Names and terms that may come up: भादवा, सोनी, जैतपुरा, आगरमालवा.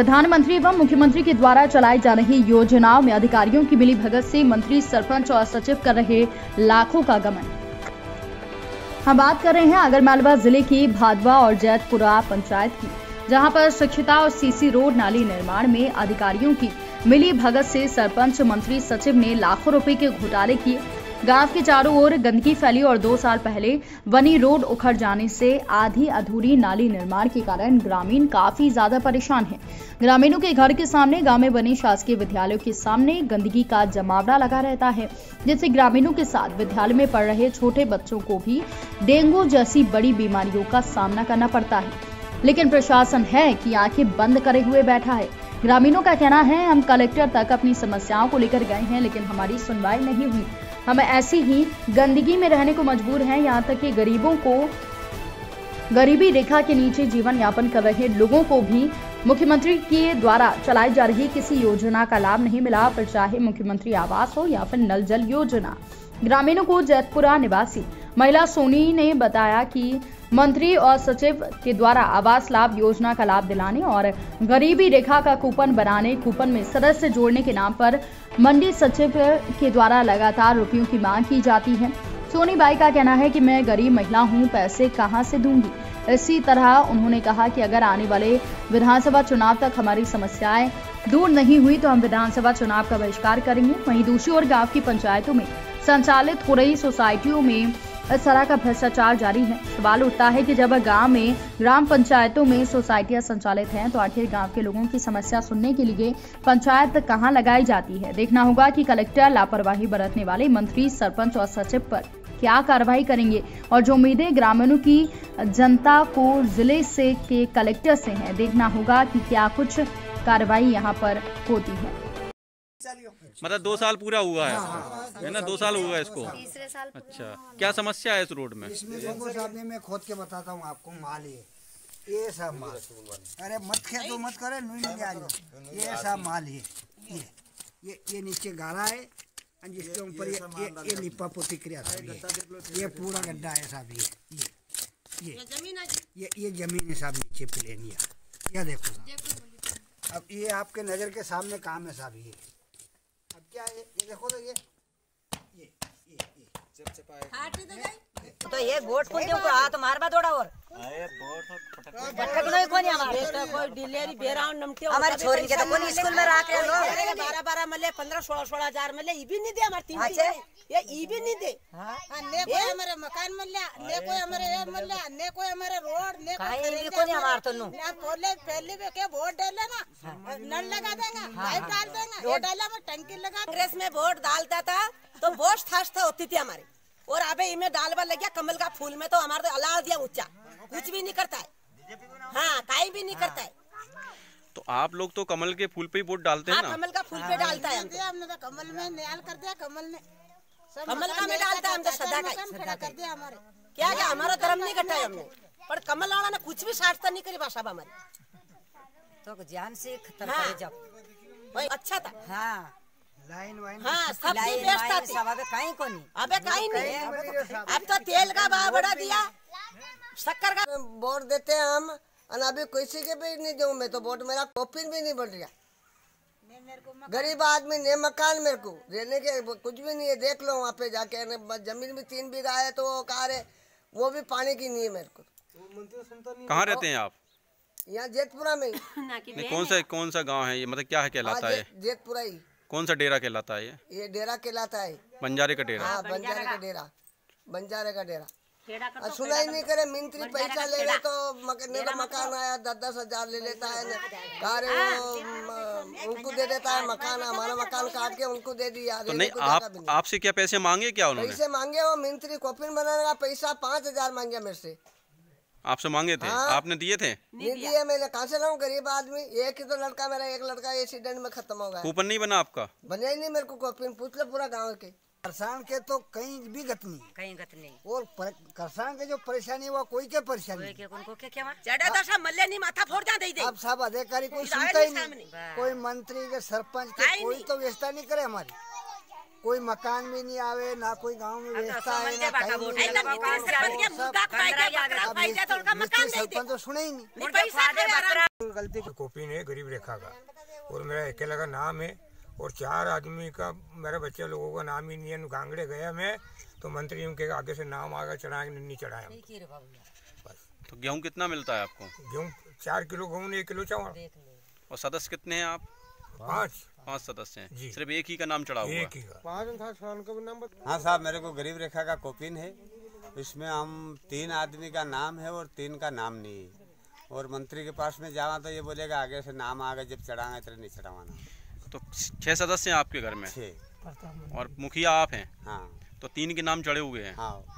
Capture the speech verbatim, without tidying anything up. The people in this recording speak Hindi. प्रधानमंत्री एवं मुख्यमंत्री के द्वारा चलाई जा रही योजनाओं में अधिकारियों की मिलीभगत से मंत्री, सरपंच और सचिव कर रहे लाखों का गमन। हम बात कर रहे हैं आगरमालवा जिले की भादवा और जैतपुरा पंचायत की, जहां पर स्वच्छता और सीसी रोड नाली निर्माण में अधिकारियों की मिलीभगत से सरपंच, मंत्री, सचिव ने लाखों रुपए के घोटाले किए। गांव के चारों ओर गंदगी फैली और दो साल पहले वनी रोड उखड़ जाने से आधी अधूरी नाली निर्माण के कारण ग्रामीण काफी ज्यादा परेशान हैं। ग्रामीणों के घर के सामने, गांव में बने शासकीय विद्यालयों के सामने गंदगी का जमावड़ा लगा रहता है, जिससे ग्रामीणों के साथ विद्यालय में पढ़ रहे छोटे बच्चों को भी डेंगू जैसी बड़ी बीमारियों का सामना करना पड़ता है। लेकिन प्रशासन है कि आंखें बंद करे हुए बैठा है। ग्रामीणों का कहना है, हम कलेक्टर तक अपनी समस्याओं को लेकर गए हैं, लेकिन हमारी सुनवाई नहीं हुई। हम ऐसी ही गंदगी में रहने को मजबूर हैं। यहाँ तक कि गरीबों को, गरीबी रेखा के नीचे जीवन यापन कर रहे लोगों को भी मुख्यमंत्री के द्वारा चलाई जा रही किसी योजना का लाभ नहीं मिला, पर चाहे मुख्यमंत्री आवास हो या फिर नल जल योजना। ग्रामीणों को जैतपुरा निवासी महिला सोनी ने बताया कि मंत्री और सचिव के द्वारा आवास लाभ योजना का लाभ दिलाने और गरीबी रेखा का कूपन बनाने, कूपन में सदस्य जोड़ने के नाम पर मंडी सचिव के द्वारा लगातार रुपयों की मांग की जाती है। सोनी बाई का कहना है कि मैं गरीब महिला हूं, पैसे कहां से दूंगी। इसी तरह उन्होंने कहा कि अगर आने वाले विधानसभा चुनाव तक हमारी समस्याएं दूर नहीं हुई तो हम विधानसभा चुनाव का बहिष्कार करेंगे। वहीं दूसरी ओर गाँव की पंचायतों में संचालित हो रही सोसाइटियों में इस तरह का भ्रष्टाचार जारी है। सवाल उठता है कि जब गांव में ग्राम पंचायतों में सोसाइटियां संचालित हैं तो आखिर गांव के लोगों की समस्या सुनने के लिए पंचायत कहां लगाई जाती है। देखना होगा कि कलेक्टर, लापरवाही बरतने वाले मंत्री, सरपंच और सचिव पर क्या कार्रवाई करेंगे और जो उम्मीदें ग्रामीणों की जनता को जिले से के कलेक्टर से है, देखना होगा कि क्या कुछ कार्रवाई यहाँ पर होती है। मतलब दो साल पूरा हुआ है, है ना? दो साल हुआ है इसको। अच्छा, क्या समस्या है इस रोड में? इसमें मैं खोद के बताता हूँ आपको। माल ये ये सब माल, अरे मत खेतो मत करे, ये सब माल ये ये ये नीचे गारा है जिसके ऊपर ये ये लिपा प्रतिक्रिया, ये पूरा गड्ढा है साहब। ये ये ये जमीन है साहब, नीचे प्लेन ये देखो। अब ये आपके नजर के सामने काम है साहब। ये अब क्या है, ये देखो तो ये ये ये ये तो ये बोट को देखो, हाथ मारबा थोड़ा और अरे बोट पटक नहीं कोनी। हमारे बेटा कोई डिलीवरी बेराव नमटे हमारे छोरी के तो कोनी स्कूल में रख के लो। बारह बारह मले पंद्रह सोलह सोलह हजार मले ई भी नहीं दे हमारे तीन। अच्छा ये ई भी नहीं दे। हां ने कोई हमारे मकान मले, ने कोई हमारे मले, ने कोई हमारे रोड, ने कोई कोनी हमार तो नु। ना बोले पहले पे के वोट डाले ना, नल लगा देगा, लाइट डाल देगा, ये डाला में टंकी लगा। कांग्रेस में वोट डालता था तो वोट थास्ता होती थी हमारी, और अबे इनमें डालवा लग गया कमल का फूल में, तो हमारे तो अलाव दिया ऊंचा, कुछ भी नहीं करता है। हाँ, कहीं भी नहीं करता है। तो आप लोग तो कमल के फूल पे ही वोट डालते हैं ना? कमल का फूल पे डालता है, हमने तो कमल में न्याल कर दिया, कमल ने कमल का में डालता है, हम तो सदा का कर दिया। हमारे क्या क्या हमारा धर्म नहीं घटाया हमने, पर कमल वाला ने कुछ भी सार्थता नहीं करी भाषा हमारी, तो जान से खतरा अच्छा था। हाँ लाइन वाइन, हाँ सब बेस्ट था। अबे कहीं को नहीं, अबे कहीं नहीं। अब तो तेल का भाव बढ़ा दिया, शक्कर का। वोट देते हैं हम, और अभी किसी के भी नहीं दूं मैं तो वोट, मेरा कॉपिन भी नहीं बढ़ रहा। गरीब आदमी ने मकान, मेरे को रहने के कुछ भी नहीं है। देख लो वहाँ पे जाके, जमीन भी तीन बीघा है तो वो कार है, वो भी पानी की नहीं है। मेरे को कहाँ रहते हैं आप? यहाँ जैतपुरा में। कौन सा कौन सा गाँव है ये, मतलब क्या कहलाता है? जैतपुरा ही। कौन सा डेरा कहलाता है ये? ये डेरा कहलाता है बंजारे का डेरा। हाँ, बंजारे का डेरा, बंजारे का डेरा। सुनाई नहीं करे, मिंत्री पैसा ले ले तो मकान आया दस दस हजार ले लेता है, उनको दे देता है मकान। हमारा मकान काट के उनको दे दिया। तो नहीं, आप आपसे क्या पैसे मांगे? क्या उन्होंने पैसे मांगे? वो मिंत्री कॉपिन बनाने का पैसा पाँच हजार मांगे मेरे से। आपसे मांगे थे? हाँ, आपने दिए थे? नहीं दिए, मैंने कहाँ से लाऊं? गरीब आदमी, एक ही तो लड़का मेरा, एक लड़का एक्सीडेंट में खत्म हो गया। कूपन नहीं बना आपका? बना ही नहीं मेरे को कूपन, पूछ लो पूरा गांव के। करसान के तो कहीं भी गत नहीं, कहीं गत नहीं। और करसान के जो परेशानी है वो कोई के परेशानी नहीं, माथा फोड़ दे। अब सब अधिकारी कोई सुनता ही नहीं, कोई मंत्री के, सरपंच के, कोई तो व्यवस्था नहीं करे हमारी। कोई मकान भी नहीं आवे, ना कोई गांव में बेचता है, ना सरपंच तो सुने ही नहीं। गलती कॉपी नहीं गरीब रेखा का, और मेरा अकेला का नाम है और चार आदमी का, मेरे बच्चे लोगों का नाम ही नहीं है। कांगड़े गया मैं तो मंत्री के आगे से नाम आगे चढ़ाएंगे, नहीं चढ़ाया। तो गेहूँ कितना मिलता है आपको? गेहूँ चार किलो गेहूँ, एक किलो चावल। और सदस्य कितने हैं आप? पाँच। पाँच सदस्य हैं, सिर्फ एक ही का नाम चढ़ा हुआ है। हाँ साहब, मेरे को गरीब रेखा का कॉपिन है, इसमें हम तीन आदमी का नाम है और तीन का नाम नहीं है। और मंत्री के पास में जावा तो ये बोलेगा आगे से नाम आगे जब चढ़ाना है नहीं चढ़ावाना। तो छह सदस्य हैं आपके घर में और मुखिया आप हैं? हाँ। तो तीन के नाम चढ़े हुए हैं।